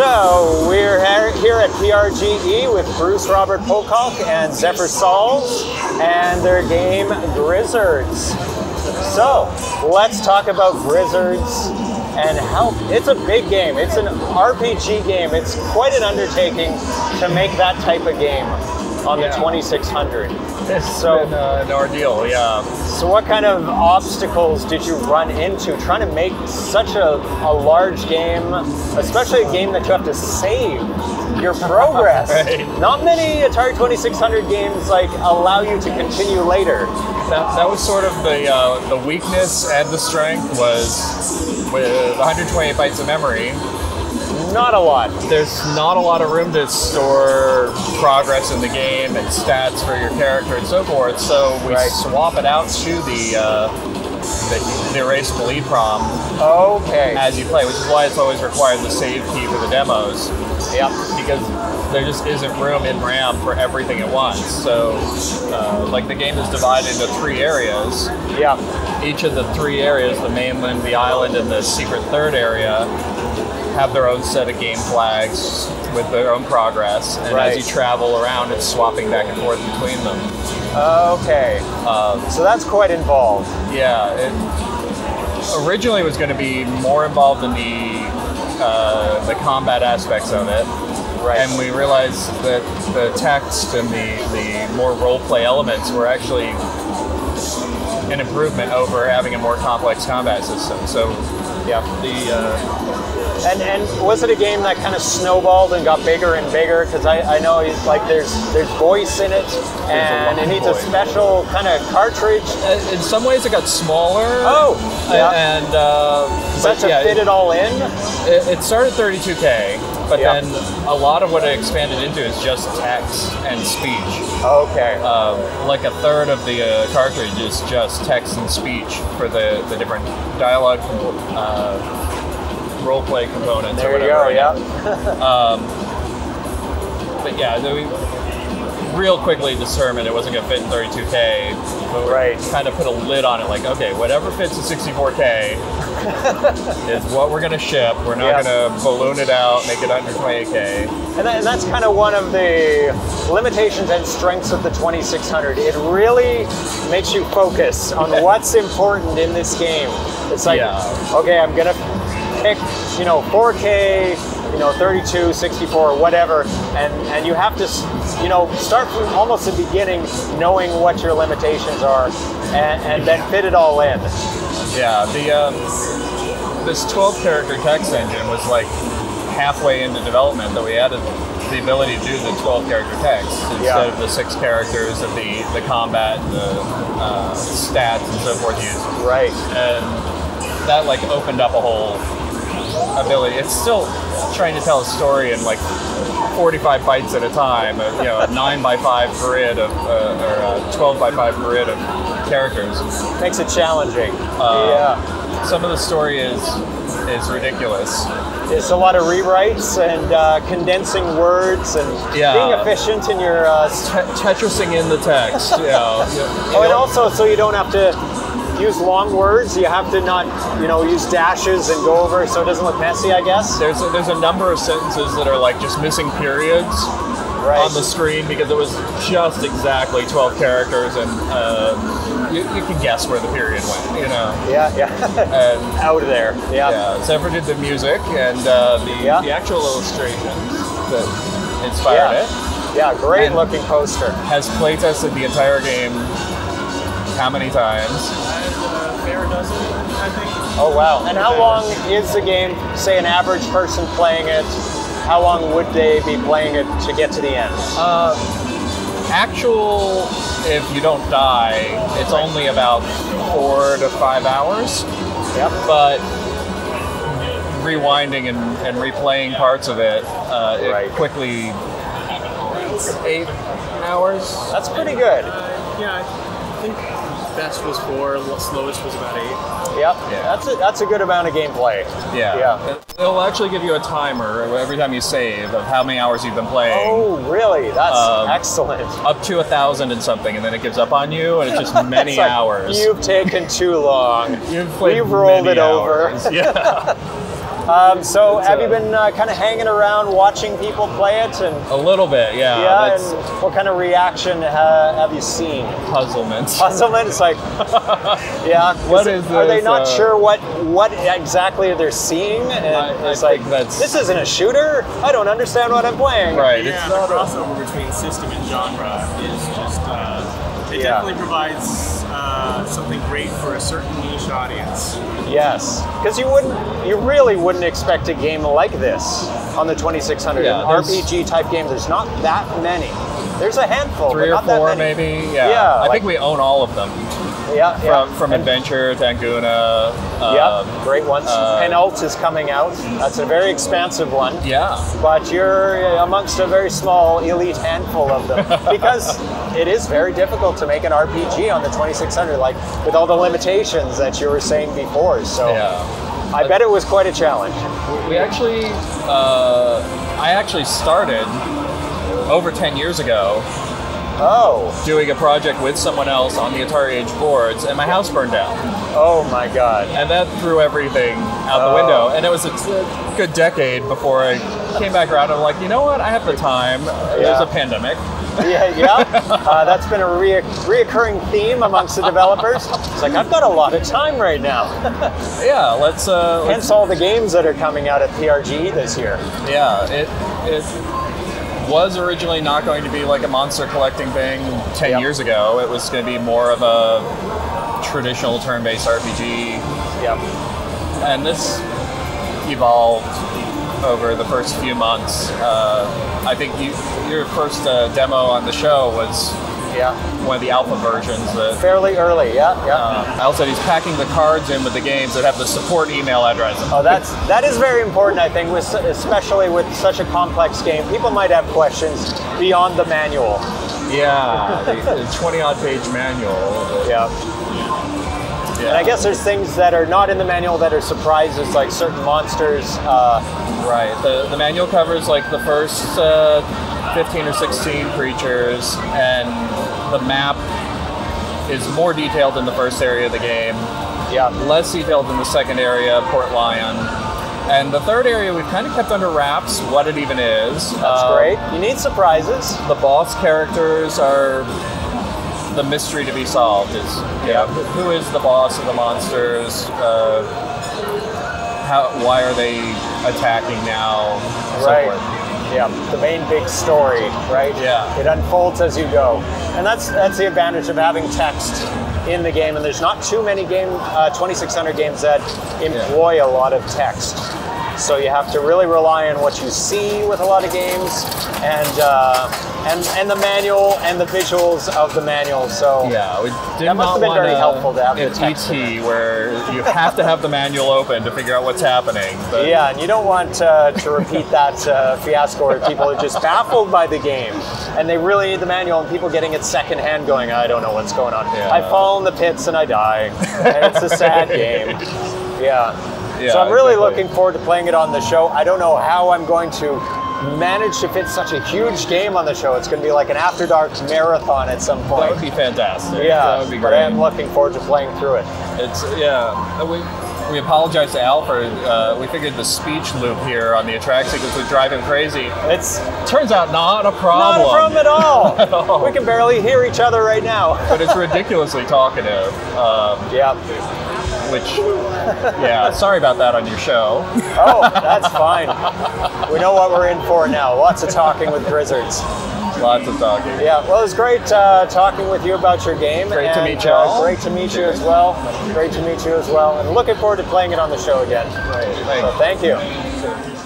So we're here at PRGE with Bruce Robert Pocock and Zephyr Saul and their game Grizzards. So let's talk about Grizzards and how it's a big game. It's an RPG game. It's quite an undertaking to make that type of game on the 2600. It's been an ordeal, yeah. So what kind of obstacles did you run into trying to make such a large game, especially a game that you have to save your progress? Right. Not many Atari 2600 games allow you to continue later. That was sort of the weakness and the strength was with 128 bytes of memory. Not a lot. There's not a lot of room to store progress in the game and stats for your character and so forth. So we swap it out to the erasable EEPROM as you play, which is why it's always required the save key for the demos. Yep. Because there just isn't room in RAM for everything at once. So, the game is divided into three areas. Yeah. Each of the three areas, the mainland, the island, and the secret third area, have their own set of game flags with their own progress, and as you travel around, it's swapping back and forth between them. Okay. So that's quite involved. Yeah. It originally was going to be more involved in the combat aspects of it, and we realized that the text and the more role play elements were actually an improvement over having a more complex combat system. So, yeah, And was it a game that kind of snowballed and got bigger and bigger? Because I know it's there's voice in it, and it needs a special kind of cartridge. In some ways, it got smaller. Oh, yeah. And fit it all in. It started 32K, but then a lot of what it expanded into is just text and speech. Okay. A third of the cartridge is just text and speech for the different dialogue. Role-play components or whatever. There you go, but yeah, we real quickly determined it wasn't going to fit in 32K. But we kind of put a lid on it, whatever fits in 64K is what we're going to ship. We're not going to balloon it out, make it under 28K. And that's kind of one of the limitations and strengths of the 2600. It really makes you focus on what's important in this game. It's okay, I'm going to pick, 4K, 32, 64, whatever, and you have to, start from almost the beginning, knowing what your limitations are, and then fit it all in. Yeah, this 12-character text engine was halfway into development that we added the ability to do the 12-character text instead of the 6 characters of the combat, the stats, and so forth used. Right. And that opened up a whole ability. It's still trying to tell a story in 45 bytes at a time, a 9x5 grid of, or a 12x5 grid of characters. Makes it challenging. Some of the story is ridiculous. It's a lot of rewrites and condensing words and being efficient in your Tetrising in the text. And also so you don't have to use long words. You have to not, use dashes and go over so it doesn't look messy, I guess. There's a number of sentences that are just missing periods on the screen because it was just exactly 12 characters, and you can guess where the period went, And out of there. Yeah. Yeah. Zephyr did the music and the actual illustrations that inspired it. Yeah, great and looking poster. Has playtested the entire game. How many times? A fair dozen, I think. Oh, wow. And how long is the game, say an average person playing it, how long would they be playing it to get to the end? If you don't die, it's only about 4 to 5 hours. Yep. But rewinding and replaying parts of it, it quickly... 8 hours? That's pretty good. I think best was 4, slowest was about 8. Yep, that's a good amount of gameplay. Yeah. It'll actually give you a timer every time you save of how many hours you've been playing. Oh, really? That's excellent. Up to 1,000 and something, and then it gives up on you, and it's just many hours. You've taken too long. You've rolled it over. Yeah. So have you been kind of hanging around watching people play it? And a little bit, yeah. Yeah, and what kind of reaction have you seen? Puzzlement. Puzzlement? It's like, yeah. What is this? Are they not sure what exactly they're seeing? And it's like, this isn't a shooter. I don't understand what I'm playing. Right. Yeah, it's the crossover between system and genre is just, it definitely provides something great for a certain niche audience. Yes, because you really wouldn't expect a game like this on the 2600. Yeah, an RPG type game, there's not that many. There's a handful, three but not or four that many. Maybe. Yeah, yeah, I think we own all of them. Yeah, from Adventure, Tanguna. Yeah, great ones. Penult is coming out. That's a very expansive one. Yeah. But you're amongst a very small elite handful of them because it is very difficult to make an RPG on the 2600, like with all the limitations that you were saying before. So I bet it was quite a challenge. We actually, I actually started over 10 years ago. Oh. Doing a project with someone else on the Atari Age boards, and my house burned down. Oh my god. And that threw everything out the window. And it was a good decade before I came back around. I'm like, you know what? I have the time. There's a pandemic. Yeah, yeah. That's been a reoccurring theme amongst the developers. It's like, I've got a lot of time right now. Yeah, Hence all the games that are coming out at PRGE this year. Yeah, it was originally not going to be like a monster collecting thing 10 years ago. It was going to be more of a traditional turn-based RPG. Yep. And this evolved over the first few months. I think your first demo on the show was one of the alpha versions. Fairly early, yeah. I also he's packing the cards in with the games that have the support email address. Oh, that is very important, I think, especially with such a complex game. People might have questions beyond the manual. Yeah, the 20-odd page manual. Yeah. And I guess there's things that are not in the manual that are surprises, like certain monsters. Right. The manual covers like the first 15 or 16 creatures, and the map is more detailed in the first area of the game. Yeah. Less detailed in the second area, Port Lion. And the third area, we've kind of kept under wraps what it even is. That's great. You need surprises. The boss characters are the mystery to be solved. Is who is the boss of the monsters? Why are they attacking now? Right. Somewhere. Yeah, the main big story, right? Yeah. It unfolds as you go. And that's the advantage of having text in the game, and there's not too many 2600 games that employ a lot of text. So you have to really rely on what you see with a lot of games, and the manual and the visuals of the manual. So yeah, that must have been very helpful to have the text. ET, where you have to have the manual open to figure out what's happening. But. Yeah, and you don't want to repeat that fiasco where people are just baffled by the game and they really need the manual, and people getting it secondhand, going, "I don't know what's going on. Yeah. I fall in the pits and I die, and it's a sad game." Yeah. Yeah, so I'm really looking forward to playing it on the show. I don't know how I'm going to manage to fit such a huge game on the show. It's going to be like an After Dark marathon at some point. That would be fantastic. Yeah, that would be great. But I am looking forward to playing through it. It's We apologize to Al for we figured the speech loop here on the Atraxia because we drive him crazy. Turns out not a problem. Not a problem at all. At all. We can barely hear each other right now. But it's ridiculously talkative. Sorry about that on your show. Oh, that's fine. We know what we're in for now. Lots of talking with Grizzards. Lots of talking. Yeah, well, it was great talking with you about your game. Great to meet you. Great to meet you as well. Great to meet you as well. And looking forward to playing it on the show again. Great. So thank you.